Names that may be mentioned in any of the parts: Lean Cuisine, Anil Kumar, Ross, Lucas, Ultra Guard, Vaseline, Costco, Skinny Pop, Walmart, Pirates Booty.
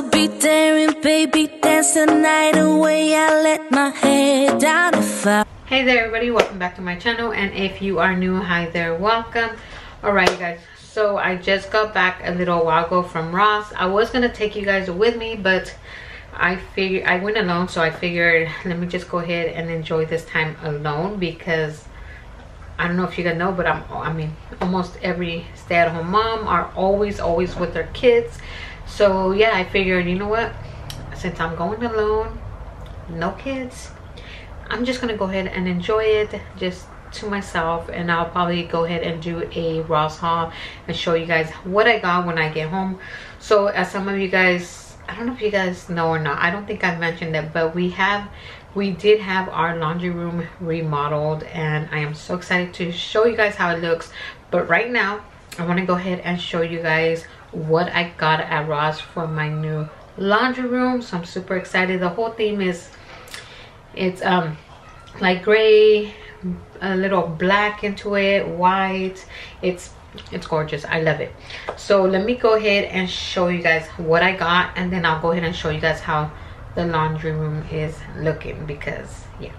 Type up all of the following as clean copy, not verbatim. to be daring, baby, dance the night away. I let my head down if I... Hey there everybody, welcome back to my channel, and if you are new, hi there, welcome. All right you guys, so I just got back a little while ago from Ross. I was gonna take you guys with me, but I figured I went alone, so I figured let me just go ahead and enjoy this time alone, because I don't know if you guys know, but I mean almost every stay-at-home mom are always with their kids. So yeah, I figured, you know what, since I'm going alone, no kids, I'm just gonna go ahead and enjoy it just to myself, and I'll probably go ahead and do a Ross haul and show you guys what I got when I get home. So as some of you guys, I don't know if you guys know or not, I don't think I've mentioned it, but we did have our laundry room remodeled, and I am so excited to show you guys how it looks. But right now I want to go ahead and show you guys what I got at Ross for my new laundry room. So I'm super excited. The whole theme is it's like gray, a little black into it, white. It's gorgeous. I love it. So let me go ahead and show you guys what I got, and then I'll go ahead and show you guys how the laundry room is looking, because yeah.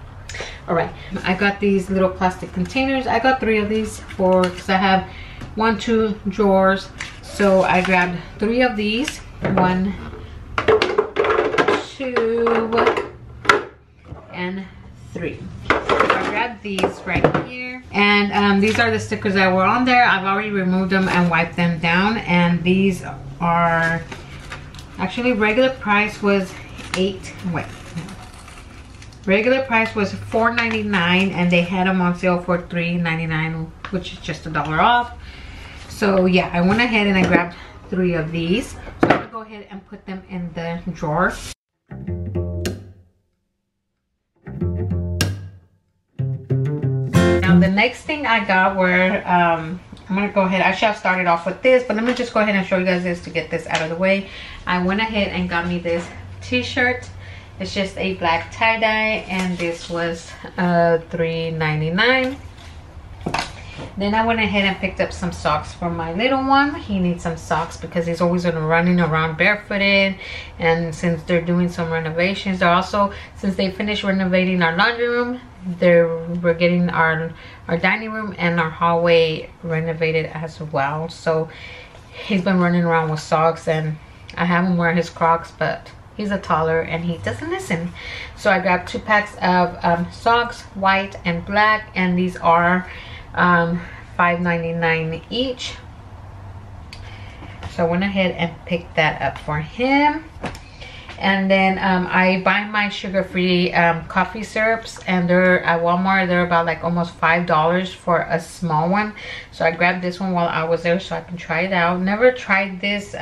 All right, I got these little plastic containers. I got 3 of these for, because I have 1, 2 drawers, so I grabbed 3 of these. 1, 2, and 3. These right here, and these are the stickers that were on there. I've already removed them and wiped them down, and these are actually regular price was regular price was $4.99, and they had them on sale for $3.99, which is just $1 off. So yeah, I went ahead and I grabbed 3 of these, so I'm gonna go ahead and put them in the drawer. The next thing I got were I'm gonna go ahead, I should have started off with this, but let me just go ahead and show you guys this to get this out of the way. I went ahead and got me this t-shirt. It's just a black tie-dye, and this was $3.99. Then I went ahead and picked up some socks for my little one. He needs some socks because he's always running around barefooted, and since they're doing some renovations, they're also, since they finished renovating our laundry room, we're getting our dining room and our hallway renovated as well. So he's been running around with socks, and I have him wear his Crocs, but he's a toddler and he doesn't listen. So I grabbed 2 packs of socks, white and black, and these are $5.99 each. So I went ahead and picked that up for him. And then I buy my sugar-free coffee syrups, and they're at Walmart. They're about like almost $5 for a small one. So I grabbed this one while I was there so I can try it out. Never tried this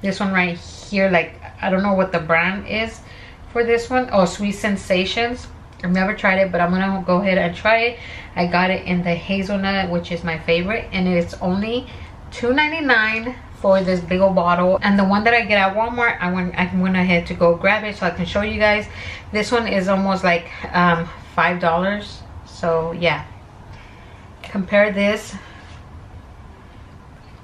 this one right here. Like, I don't know what the brand is for this one. Oh, Sweet Sensations. I've never tried it, but I'm gonna go ahead and try it. I got it in the hazelnut, which is my favorite, and it's only $2.99 for this big old bottle. And the one that I get at Walmart, I went ahead to go grab it so I can show you guys. This one is almost like $5. So yeah, compare this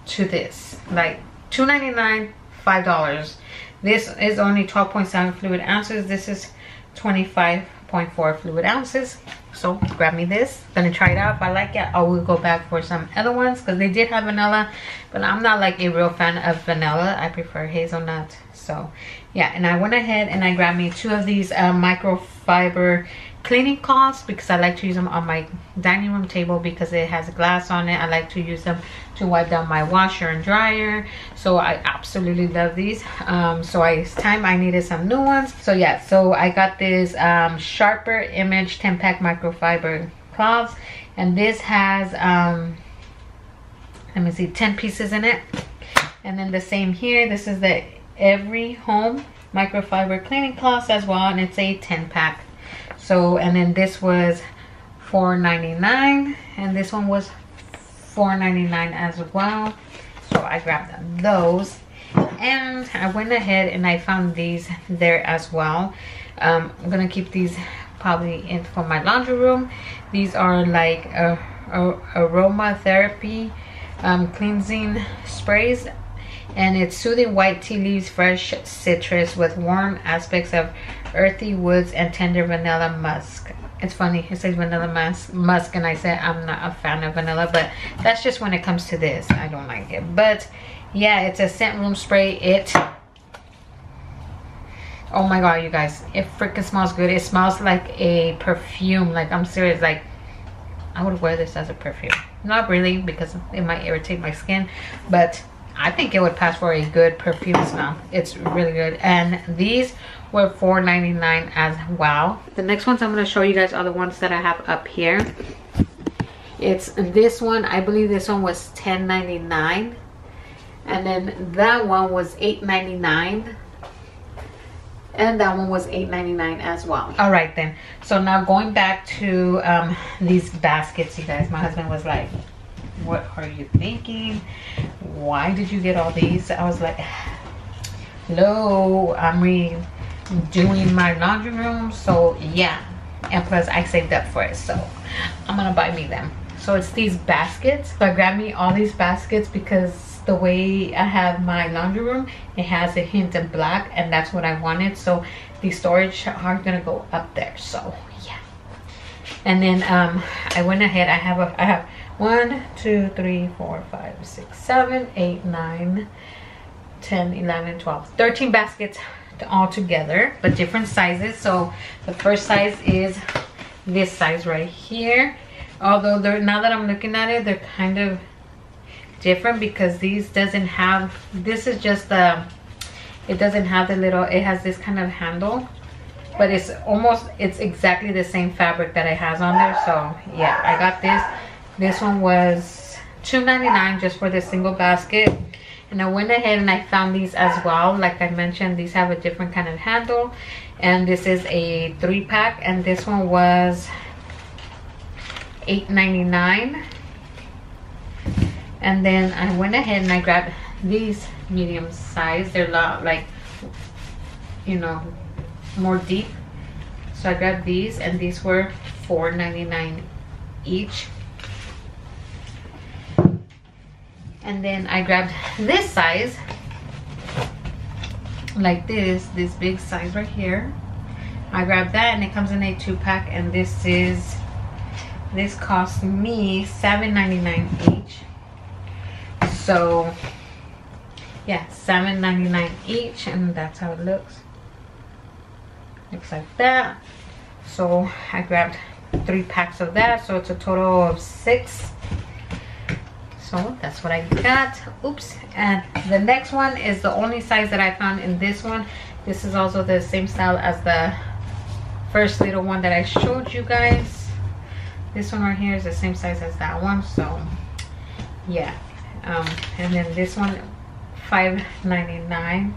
to this, like $2.99, $5. This is only 12.7 fluid ounces. This is 25.4 fluid ounces. So grab me this, gonna try it out. If I like it, I will go back for some other ones, because they did have vanilla, but I'm not like a real fan of vanilla. I prefer hazelnut. So yeah, and I went ahead and I grabbed me 2 of these microfiber cleaning cloths, because I like to use them on my dining room table because it has glass on it. I like to use them to wipe down my washer and dryer, so I absolutely love these. So it's time I needed some new ones. So yeah, so I got this Sharper Image 10-pack microfiber cloths, and this has let me see, 10 pieces in it. And then the same here, this is the Every Home microfiber cleaning cloths as well, and it's a 10-pack. So, and then this was $4.99, and this one was $4.99 as well. So I grabbed those, and I went ahead and I found these there as well. I'm gonna keep these probably in for my laundry room. These are like aromatherapy cleansing sprays, and its soothing white tea leaves fresh citrus with warm aspects of earthy woods and tender vanilla musk. It's funny, it says vanilla musk, and I said I'm not a fan of vanilla, but that's just when it comes to this. I don't like it. But yeah, it's a scent room spray. Oh my god, you guys, it freaking smells good. It smells like a perfume. Like, I'm serious, like I would wear this as a perfume. Not really, because it might irritate my skin, but I think it would pass for a good perfume smell. It's really good. And these were $4.99 as well. The next ones I'm going to show you guys are the ones that I have up here. It's this one. I believe this one was $10.99. And then that one was $8.99. And that one was $8.99 as well. All right then. So now going back to these baskets, you guys. My husband was like, what are you thinking? Why did you get all these? I was like, hello, I'm redoing my laundry room. So yeah. And plus I saved up for it. So I'm going to buy me them. So it's these baskets. So I grabbed me all these baskets because the way I have my laundry room, it has a hint of black, and that's what I wanted. So the storage are gonna go up there. So yeah. And then I went ahead. I have 1, 2, 3, 4, 5, 6, 7, 8, 9, 10, 11, 12, 13 baskets all together, but different sizes. So the first size is this size right here. Although they're, now that I'm looking at it, they're kind of different because these doesn't have, this is just the, it doesn't have the little, it has this kind of handle, but it's almost, it's exactly the same fabric that it has on there. So yeah, I got this one was $2.99 just for this single basket. And I went ahead and I found these as well. Like I mentioned, these have a different kind of handle, and this is a 3-pack, and this one was $8.99. And then I went ahead and I grabbed these medium size. They're not like, you know, more deep. So I grabbed these, and these were $4.99 each. And then I grabbed this size, like this big size right here. I grabbed that, and it comes in a 2-pack, and this cost me $7.99 each. So yeah, $7.99 each, and that's how it looks like that. So I grabbed 3 packs of that, so it's a total of 6. So that's what I got. Oops. And the next one is the only size that I found in this one. This is also the same style as the first little one that I showed you guys. This one right here is the same size as that one. So yeah. And then this one, $5.99.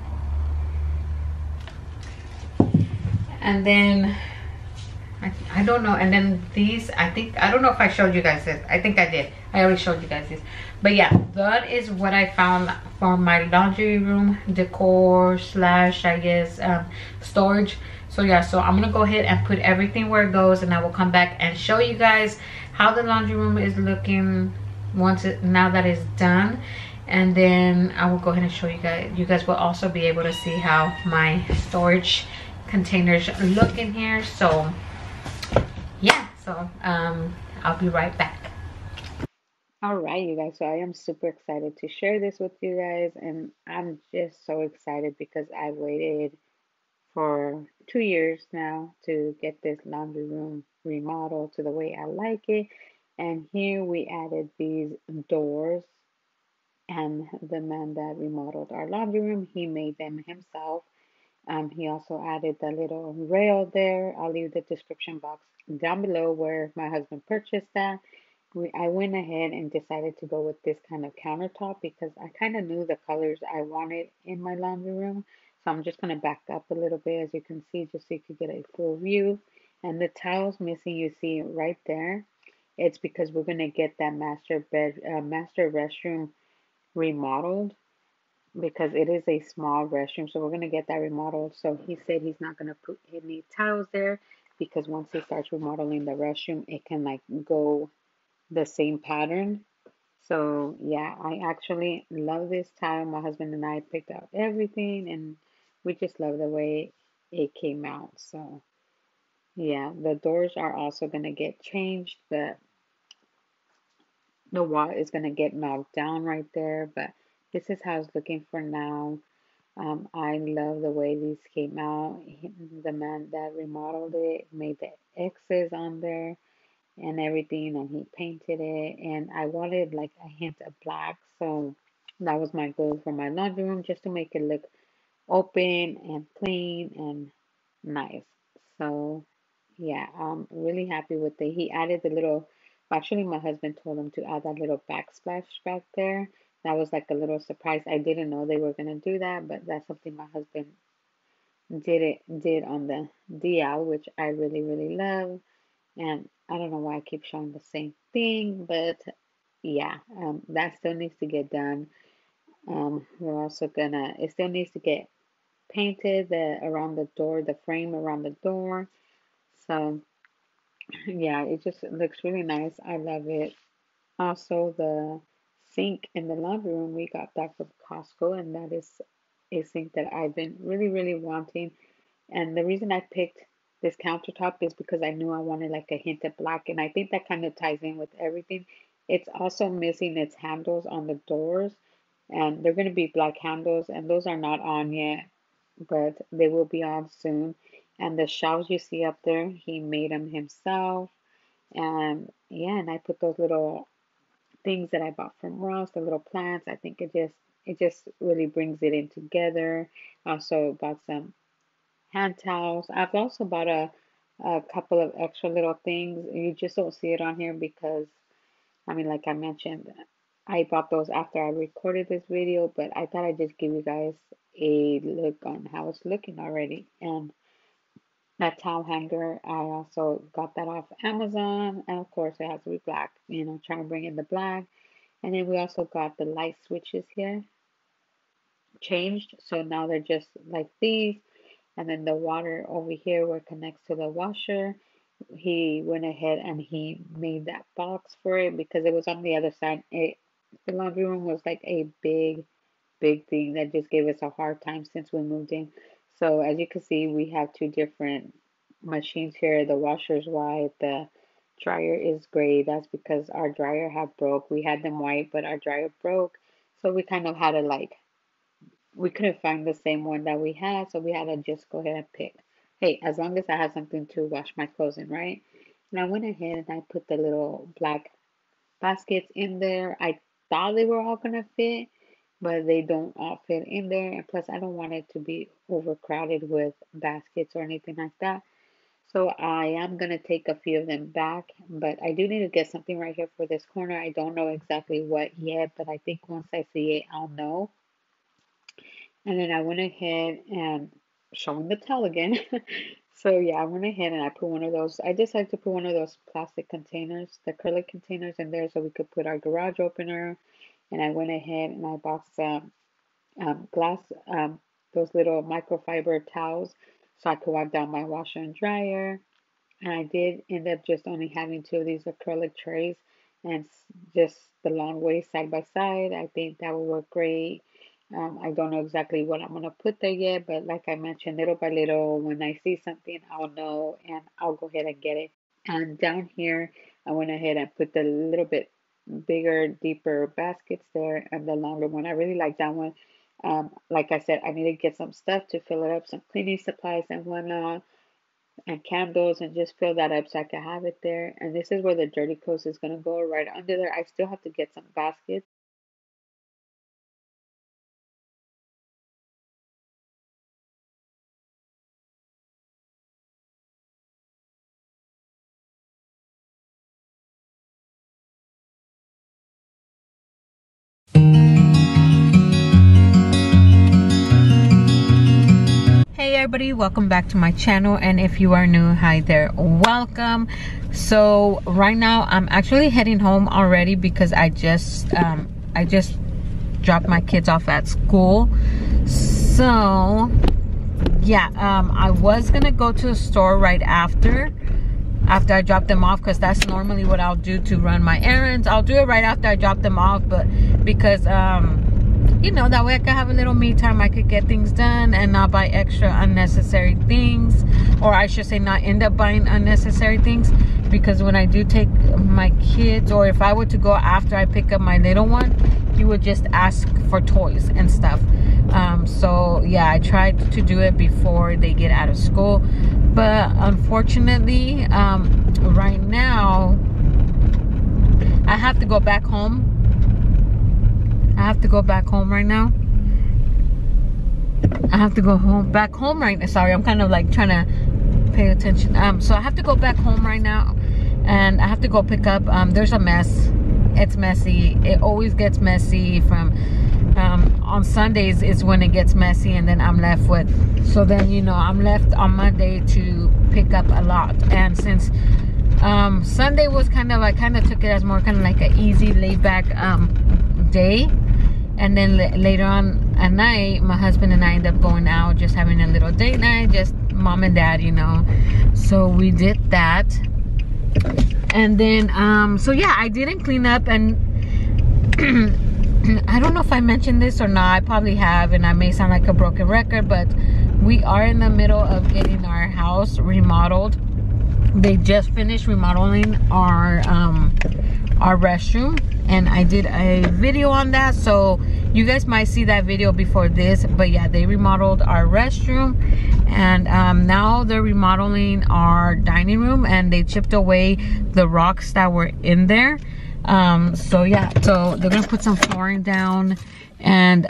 And then I don't know. And then these, I think, I don't know if I showed you guys this. I think I did. I already showed you guys this. But yeah, that is what I found for my laundry room decor / I guess storage. So yeah, so I'm gonna go ahead and put everything where it goes, and I will come back and show you guys how the laundry room is looking once now that it's done. And then I will go ahead and show you guys, will also be able to see how my storage containers look in here. So yeah, so I'll be right back. All right, you guys, so I am super excited to share this with you guys, and I'm just so excited because I waited for 2 years now to get this laundry room remodeled to the way I like it. And here we added these doors, and the man that remodeled our laundry room, he made them himself. He also added the little rail there. I'll leave the description box down below where my husband purchased that. I went ahead and decided to go with this kind of countertop because I kind of knew the colors I wanted in my laundry room. So I'm just going to back up a little bit, as you can see, just so you could get a full view. And the towels missing, you see right there. It's because we're going to get that master restroom remodeled, because it is a small restroom. So we're going to get that remodeled. So he said he's not going to put any towels there because once he starts remodeling the restroom, it can like go the same pattern. So yeah, I actually love this towel. My husband and I picked out everything, and we just love the way it came out. So yeah, the doors are also gonna get changed. The wall is gonna get knocked down right there, but this is how it's looking for now. I love the way these came out. The man that remodeled it made the X's on there and everything, and he painted it, and I wanted like a hint of black, so that was my goal for my laundry room, just to make it look open and clean and nice. So yeah, I'm really happy with it. He added the little, actually my husband told him to add that little backsplash back there. That was like a little surprise. I didn't know they were gonna do that, but that's something my husband did on the DL, which I really, really love. And I don't know why I keep showing the same thing, but yeah, that still needs to get done. We're also gonna, it still needs to get painted around the door, the frame around the door. So yeah, it just looks really nice. I love it. Also, the sink in the laundry room, we got that from Costco, and that is a sink that I've been really, really wanting. And the reason I picked this countertop is because I knew I wanted like a hint of black, and I think that kind of ties in with everything. It's also missing its handles on the doors, and they're going to be black handles, and those are not on yet, but they will be on soon. And the shelves you see up there, he made them himself. And yeah, and I put those little things that I bought from Ross, the little plants. I think it just really brings it in together. Also bought some hand towels. I've also bought a couple of extra little things. You just don't see it on here because, I mean, like I mentioned, I bought those after I recorded this video, but I thought I'd just give you guys a look on how it's looking already. And that towel hanger, I also got that off Amazon, and of course it has to be black, you know, trying to bring in the black. And then we also got the light switches here changed, so now they're just like these. And then the water over here where it connects to the washer, he went ahead and he made that box for it because it was on the other side. The laundry room was like a big thing that just gave us a hard time since we moved in. So as you can see, we have two different machines here. The washer's white, the dryer is gray. That's because our dryer had broke. We had them white, but our dryer broke. So we kind of had to like, we couldn't find the same one that we had. So we had to just go ahead and pick. Hey, as long as I have something to wash my clothes in, right? And I went ahead and I put the little black baskets in there. I thought they were all gonna fit, but they don't all fit in there, and plus I don't want it to be overcrowded with baskets or anything like that. So I am going to take a few of them back, but I do need to get something right here for this corner. I don't know exactly what yet, but I think once I see it, I'll know. And then I went ahead and, showing the towel again, so yeah, I went ahead and I put one of those, I decided to put one of those plastic containers, the acrylic containers in there so we could put our garage opener. And I went ahead and I bought some glass, those little microfiber towels so I could wipe down my washer and dryer. And I did end up just only having two of these acrylic trays and just the long way side by side. I think that will work great. I don't know exactly what I'm going to put there yet, but like I mentioned, little by little, when I see something, I'll know and I'll go ahead and get it. And down here, I went ahead and put the little bit bigger, deeper baskets there, and the longer one. I really like that one. Like I said, I need to get some stuff to fill it up, some cleaning supplies and whatnot, and candles, and just fill that up so I can have it there. And this is where the dirty clothes is going to go, right under there. I still have to get some baskets. Everybody, welcome back to my channel, and if you are new, hi there, welcome. So right now I'm actually heading home already because I just dropped my kids off at school. So yeah, I was gonna go to the store right after, after I drop them off, because that's normally what I'll do to run my errands. I'll do it right after I drop them off, but because you know, that way I could have a little me time. I could get things done and not buy extra unnecessary things, or I should say not end up buying unnecessary things, because when I do take my kids, or if I were to go after I pick up my little one, he would just ask for toys and stuff. So yeah, I tried to do it before they get out of school, but unfortunately right now I have to go back home. I have to go back home right now. I have to go home, back home right now. Sorry, I'm kind of like trying to pay attention. So I have to go back home right now, and I have to go pick up. There's a mess. It's messy. It always gets messy. From on Sundays is when it gets messy, and then I'm left with. So then, you know, I'm left on Monday to pick up a lot, and since Sunday was kind of, I kind of took it as more kind of like an easy, laid back day. And then later on at night, my husband and I ended up going out, just having a little date night, just mom and dad, you know. So we did that. And then, so yeah, I didn't clean up. And I don't know if I mentioned this or not. I probably have, and I may sound like a broken record, but we are in the middle of getting our house remodeled. They just finished remodeling our restroom, and I did a video on that, so you guys might see that video before this. But yeah, they remodeled our restroom, and now they're remodeling our dining room, and they chipped away the rocks that were in there. So yeah, so they're gonna put some flooring down, and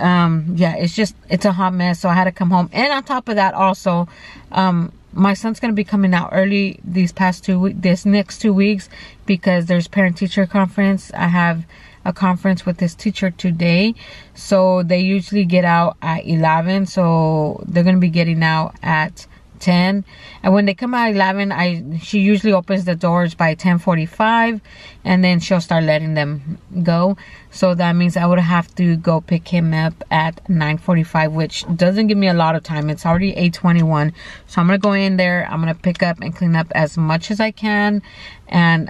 yeah, it's just, it's a hot mess. So I had to come home, and on top of that also, my son's going to be coming out early these past 2 weeks, this next 2 weeks, because there's parent-teacher conference. I have a conference with this teacher today. So they usually get out at 11. So they're going to be getting out at 10. And when they come out at 11, she usually opens the doors by 10:45. And then she'll start letting them go. So that means I would have to go pick him up at 9:45, which doesn't give me a lot of time. It's already 8:21. So I'm going to go in there. I'm going to pick up and clean up as much as I can. And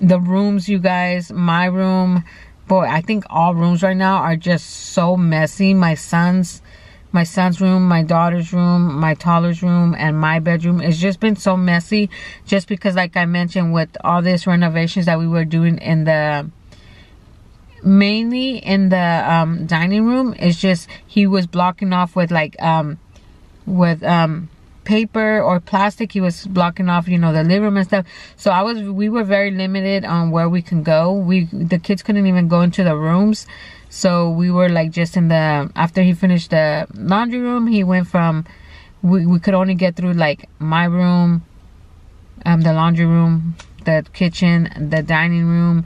the rooms, you guys, my room, boy, I think all rooms right now are just so messy. My son's room, my daughter's room, my toddler's room, and my bedroom. It's just been so messy, just because, like I mentioned, with all these renovations that we were doing in the, mainly in the dining room, it's just, he was blocking off with like, paper or plastic. He was blocking off, you know, the living room and stuff. So we were very limited on where we can go. The kids couldn't even go into the rooms. So we were like just in the, after he finished the laundry room, he went from, we could only get through like my room, the laundry room, the kitchen, the dining room,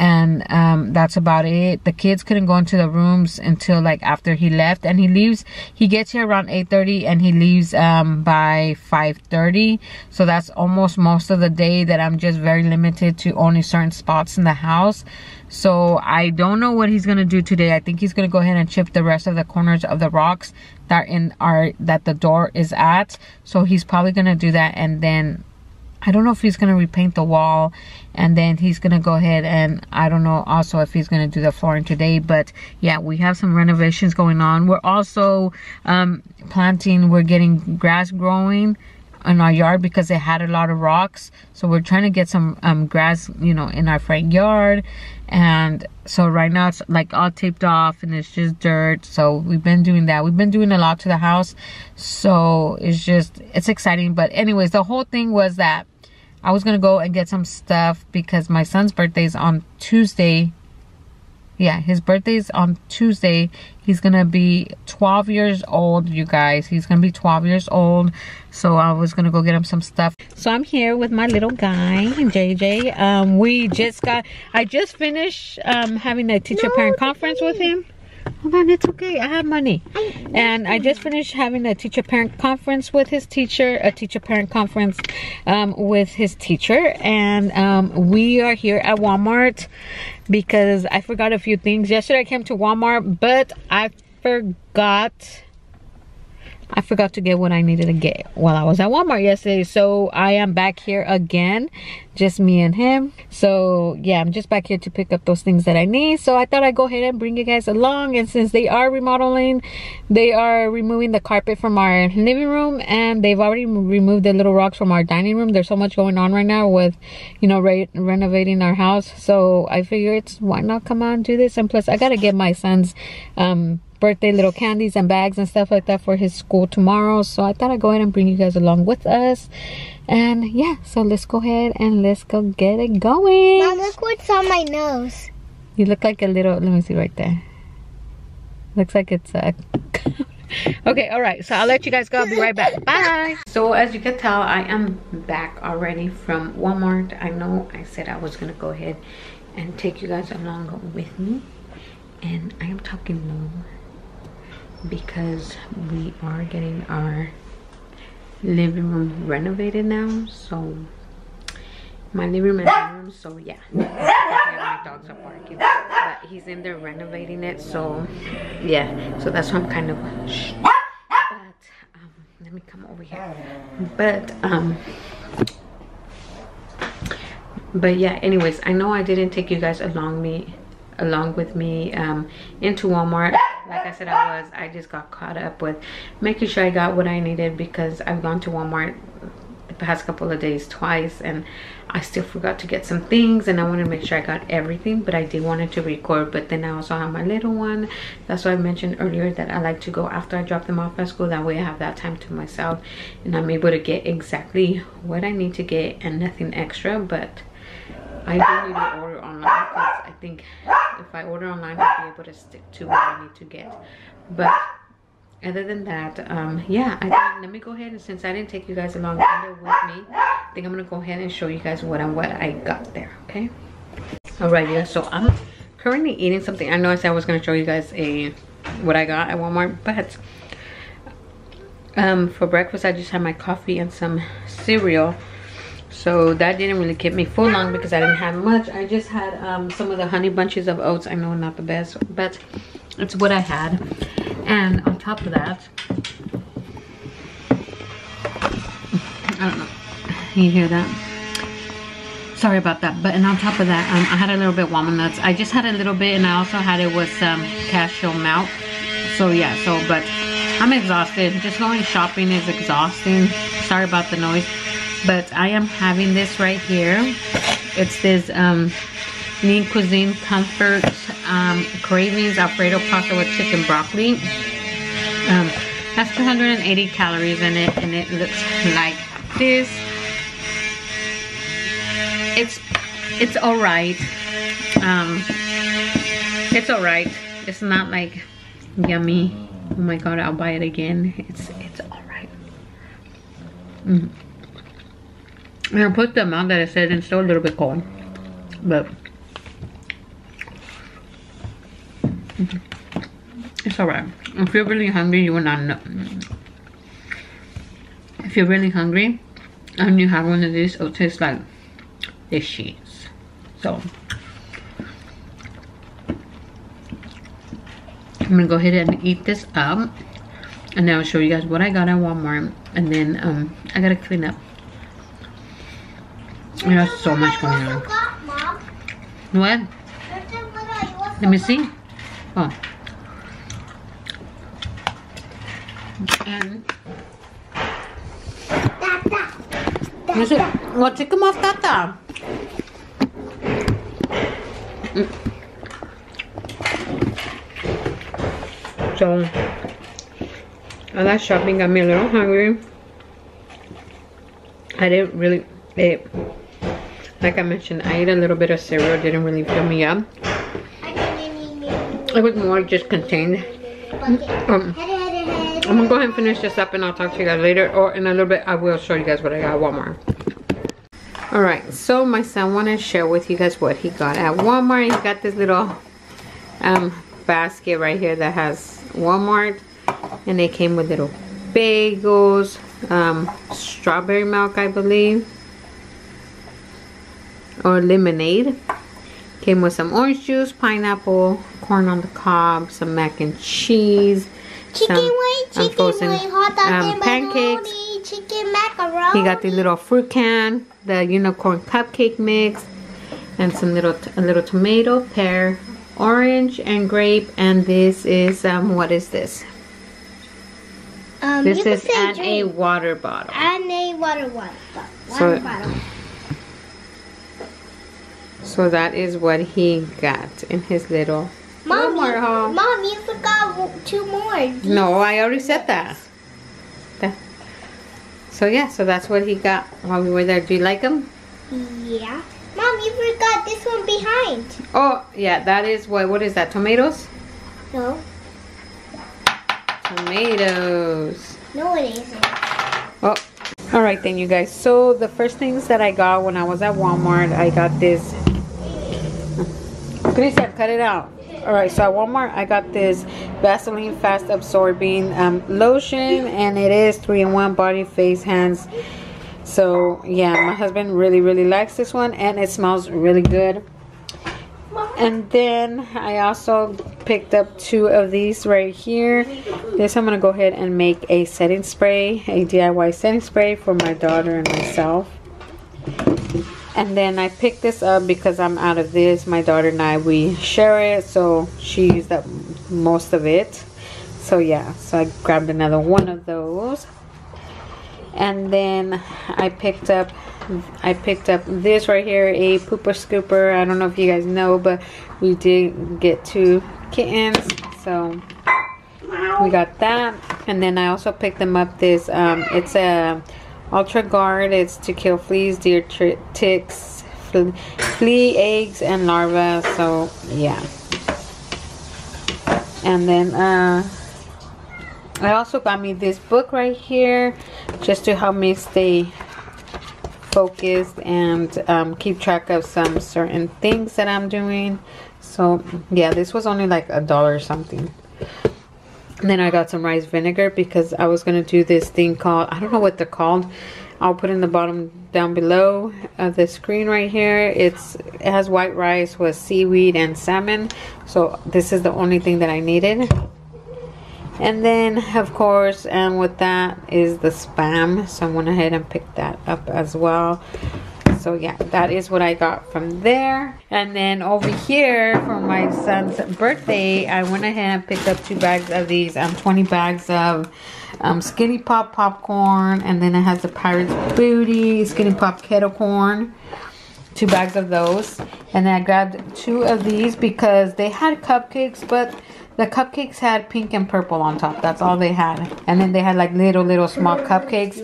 and that's about it. The kids couldn't go into the rooms until like after he left, and he gets here around 8:30, and he leaves by 5:30. So that's almost most of the day that I'm just very limited to only certain spots in the house. So I don't know what he's gonna do today. I think he's gonna go ahead and chip the rest of the corners of the rocks that the door is at. So he's probably gonna do that, and then I don't know if he's going to repaint the wall, and then he's going to go ahead, and I don't know also if he's going to do the flooring today. But yeah, we have some renovations going on. We're also planting, we're getting grass growing in our yard because it had a lot of rocks. So we're trying to get some grass, you know, in our front yard. And so right now it's like all taped off and it's just dirt. So we've been doing that. We've been doing a lot to the house. So it's just, it's exciting. But anyways, the whole thing was that I was going to go and get some stuff because my son's birthday is on Tuesday. Yeah, his birthday is on Tuesday. He's going to be 12 years old, you guys. He's going to be 12 years old. So I was going to go get him some stuff. So I'm here with my little guy, JJ. I just finished having a teacher-parent conference with him. Hold on, it's okay. I have money. And I just finished having a teacher-parent conference with his teacher, a teacher-parent conference with his teacher. And we are here at Walmart because I forgot a few things. Yesterday I came to Walmart, but I forgot I forgot to get what I needed to get while I was at Walmart yesterday, so I am back here again, just me and him. So yeah, I'm just back here to pick up those things that I need, so I thought I'd go ahead and bring you guys along. And since they are remodeling, they are removing the carpet from our living room, and they've already removed the little rocks from our dining room. There's so much going on right now with, you know, renovating our house, so I figured why not come out and do this. And plus I gotta get my son's birthday little candies and bags and stuff like that for his school tomorrow, so I thought I'd go ahead and bring you guys along with us. And yeah, so let's go ahead and let's go get it going. Mom, look what's on my nose. You look like a little, let me see right there, looks like it's a okay, all right, so I'll let you guys go. I'll be right back. Bye. So as you can tell, I am back already from Walmart. I know I said I was gonna go ahead and take you guys along with me, and I am talking low because we are getting our living room renovated now. So my living room is my room, so yeah, my dogs are barking, but he's in there renovating it, so yeah, so that's why I'm kind of let me come over here. But yeah, anyways, I know I didn't take you guys along with me into Walmart. Like I said, I just got caught up with making sure I got what I needed, because I've gone to Walmart the past couple of days twice and I still forgot to get some things, and I wanted to make sure I got everything. But I did wanted to record, but then I also have my little one. That's why I mentioned earlier that I like to go after I drop them off at school, that way I have that time to myself and I'm able to get exactly what I need to get and nothing extra. But I do need to order online, because I think if I order online I'll be able to stick to what I need to get. But other than that, yeah, let me go ahead, and since I didn't take you guys along with me, I think I'm gonna go ahead and show you guys what I got there. Okay, all right, yeah, so I'm currently eating something. I know I said I was gonna show you guys what I got at Walmart, but for breakfast I just had my coffee and some cereal. So that didn't really keep me full long because I didn't have much. I just had some of the honey bunches of oats. I know, not the best, but it's what I had. And on top of that, I don't know, you hear that? Sorry about that. But and on top of that, I had a little bit of walnuts. I just had a little bit, and I also had it with some cashew milk. So yeah, so but I'm exhausted. Just going shopping is exhausting. Sorry about the noise. But I am having this right here. It's this Lean Cuisine Comfort Cravings Alfredo Pasta with Chicken Broccoli. That's 280 calories in it, and it looks like this. It's all right. It's all right. It's not like yummy. Oh my God, I'll buy it again. It's all right. Mm. And I put the amount that I said in, still a little bit cold, but it's all right. If you're really hungry, you will not know. If you're really hungry and you have one of these, it'll taste like this cheese. So I'm gonna go ahead and eat this up, and then I'll show you guys what I got at Walmart. And then I gotta clean up. There's so much going on. What? Let me see. Oh. And what's it? Well, take them off, Tata. So, all that shopping got me a little hungry. I didn't really eat. Like I mentioned, I ate a little bit of cereal. Didn't really fill me up. It was more just contained. I'm gonna go ahead and finish this up, and I'll talk to you guys later. Or in a little bit, I will show you guys what I got at Walmart. All right, so my son wanted to share with you guys what he got at Walmart. He got this little basket right here that has Walmart, and it came with little bagels, strawberry milk, I believe, or lemonade. Came with some orange juice, pineapple, corn on the cob, some mac and cheese, chicken wings, frozen pancakes. Chicken macaroni. He got the little fruit can, the unicorn cupcake mix, and some a little tomato, pear, orange, and grape. And this is what is this? This is a water bottle. And a water bottle. So that is what he got in his little Walmart haul. Mom, you forgot two more. No, I already said that. So yeah, so that's what he got while we were there. Do you like him? Yeah. Mom, you forgot this one behind. Oh, yeah, that is what is that, tomatoes? No. Tomatoes. No, it isn't. Oh, all right then, you guys. So the first things that I got when I was at Walmart, I got this. Christian, cut it out. Alright, so at Walmart I got this Vaseline fast absorbing lotion, and it is 3-in-1 body, face, hands. So yeah, my husband really likes this one, and it smells really good. And then I also picked up two of these right here. This I'm gonna go ahead and make a setting spray, a DIY setting spray for my daughter and myself. And then I picked this up because I'm out of this. My daughter and I, we share it, so she used up most of it. So yeah, so I grabbed another one of those. And then I picked up this right here, a pooper scooper. I don't know if you guys know, but we did get two kittens, so we got that. And then I also picked them up this it's a Ultra Guard. It's to kill fleas, deer ticks, flea eggs, and larvae. So yeah. And then I also got me this book right here, just to help me stay focused and keep track of some certain things that I'm doing. So yeah, this was only like $1 or something. And then I got some rice vinegar because I was going to do this thing called, I don't know what they're called. I'll put in the bottom down below of the screen right here. It has white rice with seaweed and salmon. So this is the only thing that I needed. And then of course, and with that is the Spam. So I went ahead and picked that up as well. So yeah, that is what I got from there. And then over here for my son's birthday, I went ahead and picked up 2 bags of these 20 bags of Skinny Pop popcorn. And then it has the Pirates Booty, Skinny Pop kettle corn, 2 bags of those. And then I grabbed 2 of these because they had cupcakes, but the cupcakes had pink and purple on top. That's all they had. And then they had like little small cupcakes.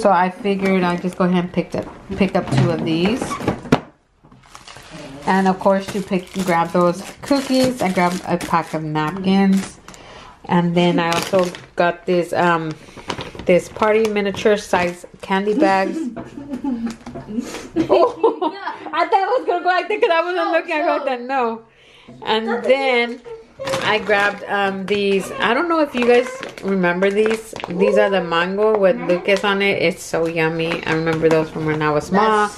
So I figured I'd just go ahead and pick up 2 of these. And of course, to grab those cookies, I grabbed a pack of napkins. And then I also got this this party miniature size candy bags. Oh, I thought I was gonna go like that because I wasn't looking at like that. No. And then I grabbed these. I don't know if you guys remember these. These are the mango with Lucas on it. It's so yummy. I remember those from when I was small.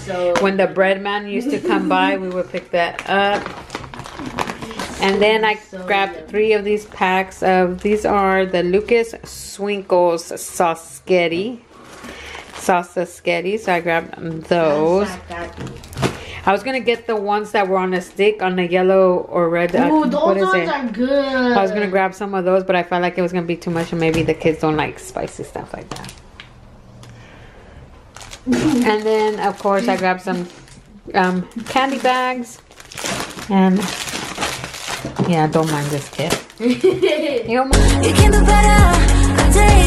When the bread man used to come by, we would pick that up. And then I grabbed 3 of these packs of, these are the Lucas Swinkles Saschetti. Saschetti. So I grabbed those. I was gonna get the ones that were on a stick, on the yellow or red. Ooh, those ones are good. I was gonna grab some of those, but I felt like it was gonna be too much, and maybe the kids don't like spicy stuff like that. And then, of course, I grabbed some candy bags, and yeah, don't mind this kid. You don't mind.